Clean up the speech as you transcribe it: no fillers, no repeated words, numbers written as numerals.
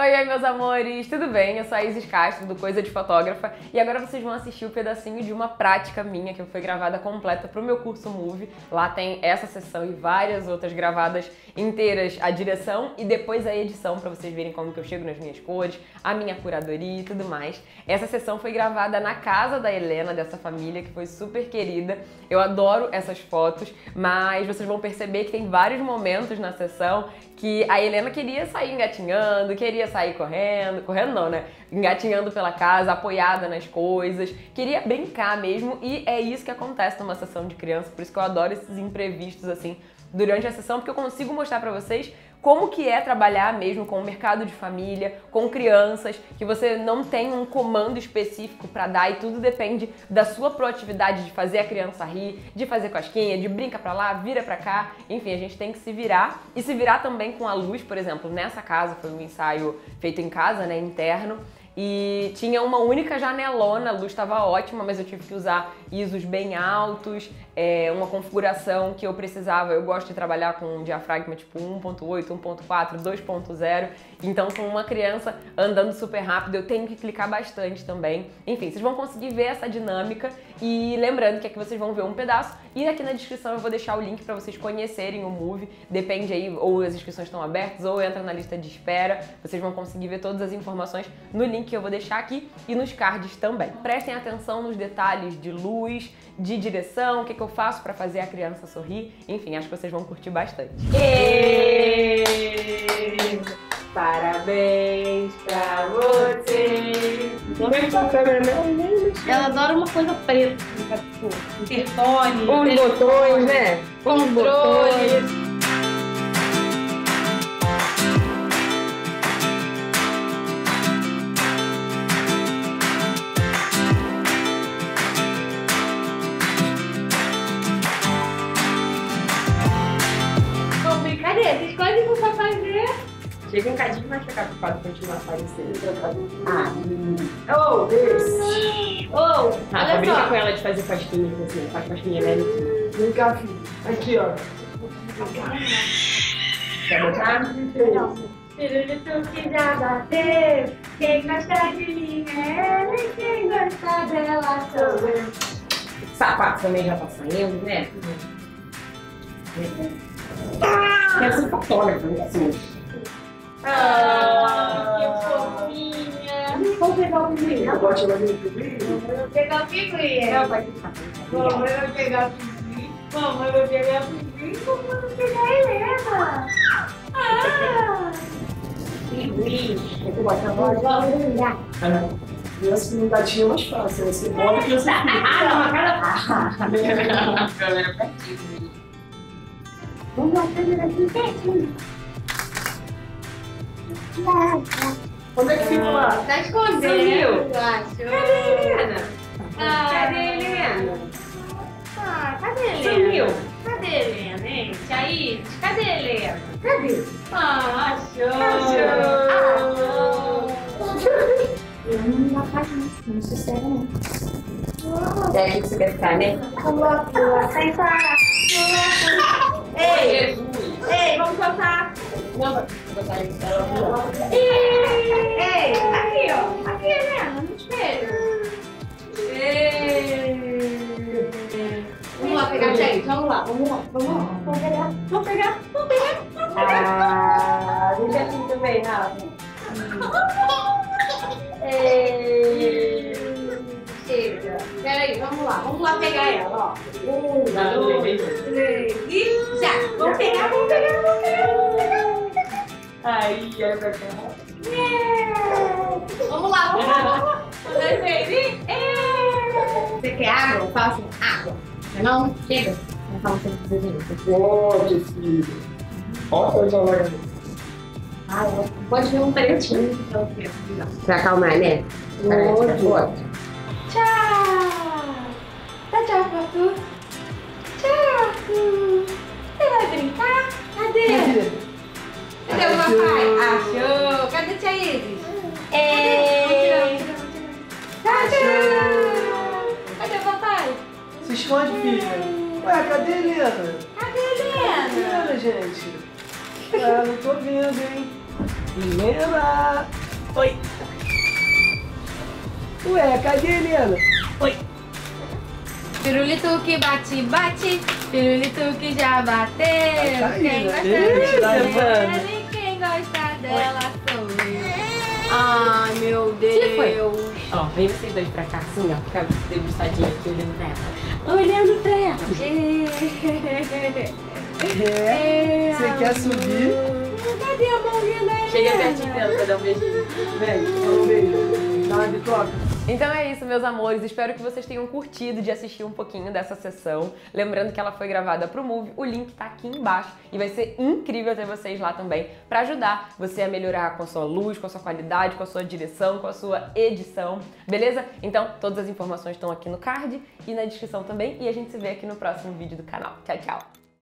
Oi, meus amores, tudo bem? Eu sou a Isis Castro, do Coisa de Fotógrafa, e agora vocês vão assistir o pedacinho de uma prática minha que foi gravada completa pro meu curso Move. Lá tem essa sessão e várias outras gravadas inteiras, a direção e depois a edição, pra vocês verem como que eu chego nas minhas cores, a minha curadoria e tudo mais. Essa sessão foi gravada na casa da Helena, dessa família, que foi super querida. Eu adoro essas fotos, mas vocês vão perceber que tem vários momentos na sessão que a Helena queria sair engatinhando, queria sair correndo não, né? Engatinhando pela casa, apoiada nas coisas, queria brincar mesmo, e é isso que acontece numa sessão de criança, por isso que eu adoro esses imprevistos assim durante a sessão, porque eu consigo mostrar pra vocês como que é trabalhar mesmo com o mercado de família, com crianças, que você não tem um comando específico pra dar e tudo depende da sua proatividade de fazer a criança rir, de fazer cosquinha, de brinca pra lá, vira pra cá, enfim, a gente tem que se virar e se virar também com a luz, por exemplo, nessa casa foi um ensaio feito em casa, né, interno, e tinha uma única janelona, a luz estava ótima, mas eu tive que usar ISOs bem altos, uma configuração que eu precisava, eu gosto de trabalhar com um diafragma tipo 1.8, 1.4, 2.0, então com uma criança andando super rápido eu tenho que clicar bastante também. Enfim, vocês vão conseguir ver essa dinâmica e lembrando que aqui vocês vão ver um pedaço e aqui na descrição eu vou deixar o link para vocês conhecerem o Move, depende aí, ou as inscrições estão abertas ou entra na lista de espera, vocês vão conseguir ver todas as informações no link que eu vou deixar aqui e nos cards também. Prestem atenção nos detalhes de luz, de direção, o que eu faço para fazer a criança sorrir. Enfim, acho que vocês vão curtir bastante. Ei, parabéns pra você! Ela adora uma coisa preta. Interfone, com os botões, né? Com os botões. Vocês quase não sabem fazer. Chega um cadinho mais pra cá pra continuar aparecendo. Olha só. Brinca com ela de fazer cosquinha, assim, faz cosquinha leve. Vem cá, filho. Aqui, ó. Quer botar? Não. Filho de tudo que já bateu, quem gosta de mim é ela e quem gosta dela sou eu. O sapato também já tá saindo, né? Quero ser fotógrafa, assim. Que fofinha. Vamos pegar o pinguim. Agora você vai ver o pinguim? Vamos pegar o pinguim. Vamos pegar o pinguim. Vamos pegar o pinguim. Vamos pegar a Helena. Pinguim. Vamos olhar. Criança que não gatinha é mais fácil. Você bota que você fica. A câmera pra ti. Vamos lá, câmera aqui pertinho. Onde é que fica lá? Tá escondendo. Cadê a Helena? Cadê a Helena? Cadê a Helena? Sumiu. Cadê a Helena, hein? Aí, cadê a Helena? Cadê? Achou. Eu não faço isso, não sou séria, não. É aqui que você quer ficar, né? Sai fora. Ei, Jesus. Ei, vamos soltar. Ei, aqui, ó. Aqui, Helena, no espelho. Vamos lá pegar, gente. Vamos lá. Vamos pegar. Deixa aqui também, rápido. Chega. Peraí, vamos lá pegar ela, ó. 1, 2, 3 e... Vamos pegar. Aí, é pra cá. Vamos lá. 1, 2, 3 e... Você quer água? Eu falo assim, água. Não, chega. Eu falo assim, pode, filho. Ó, coisa larga. Pode ver um pretinho. Pra acalmar, né? Pode. Tchau. Dá tchau pra tu. Tchau. Você vai brincar? Cadê? Cadê o papai? Achou! Cadê a tia Isis? Cadê o papai? Se esconde, filha. Ué, cadê a Helena? Cadê a Helena, gente? Ah, não tô vendo, hein? Helena! Oi. Ué, cadê a Helena? Oi. Pirulito que bate, bate. Pirulito que já bateu. Tá quem gosta dela, quem gosta dela sou eu. Ai, meu Deus. Ó, vem vocês dois pra cá, assim, ó. Fica debruçadinha aqui olhando pra ela. Olhando pra ela. É, você quer subir? Cadê a mãozinha da Helena? Chega pertinho dela pra dar um beijinho. Vem, um beijo. Dá uma bitoca. Então é isso, meus amores, espero que vocês tenham curtido de assistir um pouquinho dessa sessão. Lembrando que ela foi gravada pro Move, o link tá aqui embaixo e vai ser incrível ter vocês lá também pra ajudar você a melhorar com a sua luz, com a sua qualidade, com a sua direção, com a sua edição, beleza? Então todas as informações estão aqui no card e na descrição também e a gente se vê aqui no próximo vídeo do canal. Tchau, tchau!